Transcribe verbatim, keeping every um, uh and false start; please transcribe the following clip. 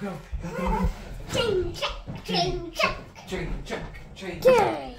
go, go, go, go. Train check, train check. Train check, train check.